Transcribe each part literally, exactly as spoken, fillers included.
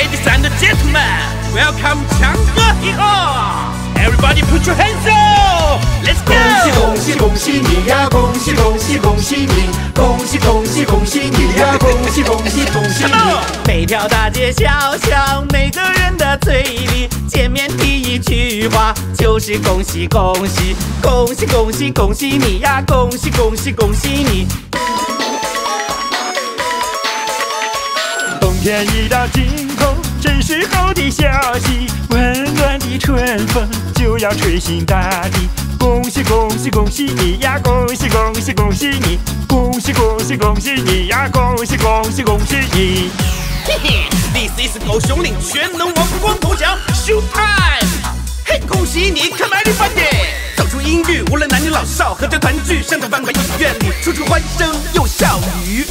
Ladies and gentlemen, welcome Changge Hip-Hop. Everybody put your hands up, let's go. 恭喜恭喜恭喜你呀！恭喜恭喜恭喜你！恭喜恭喜恭喜你呀！恭喜恭喜恭喜你！每条大街小巷，每个人的嘴里，见面第一句话就是恭喜恭喜，恭喜恭喜恭喜你呀！恭喜恭喜恭喜你！冬天已到尽头，是时候的消息，温暖的春风就要吹醒大地。恭喜恭喜恭喜你呀！恭喜恭喜恭喜你！恭喜恭喜恭喜你呀！恭喜恭喜恭喜你！嘿嘿 ，This is 狗熊岭全能王光头强 show time！ 嘿，恭喜你 ，Come everybody！ 走出音域，无论男女老少，合家团聚，上个饭馆影院里，处处欢声又笑语。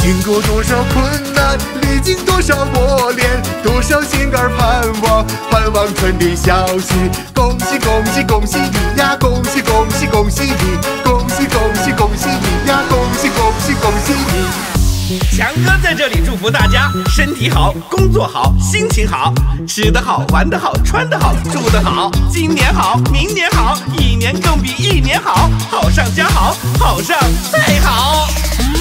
经过多少困难，历经多少磨练，多少心肝盼望，盼望春的消息。恭喜恭喜恭喜你呀！恭喜恭喜恭喜你！恭喜恭喜恭喜你呀！恭喜恭喜恭喜你！ 强哥在这里祝福大家身体好，工作好，心情好，吃得好，玩得好，穿得好，住得好，今年好，明年好，一年更比一年好，好上加好，好上再好。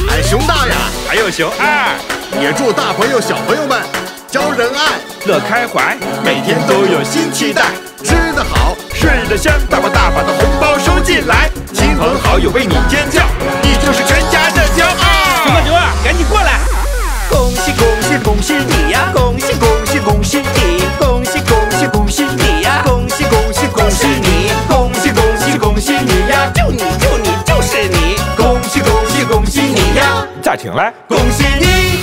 俺熊大呀，还有熊二，也祝大朋友小朋友们交仁爱，乐开怀，每天都有新期待，吃得好，睡得香，大把大把的红包收进来，亲朋好友为你尖叫，你就是全家的骄傲。 熊二，熊二，赶紧过来！恭喜恭喜恭喜你呀！恭喜恭喜恭喜你！恭喜恭喜恭喜你呀！恭喜恭喜恭喜你！恭喜恭喜恭喜你呀！就你就你就是你！恭喜恭喜恭喜你呀！咋停了？恭喜你！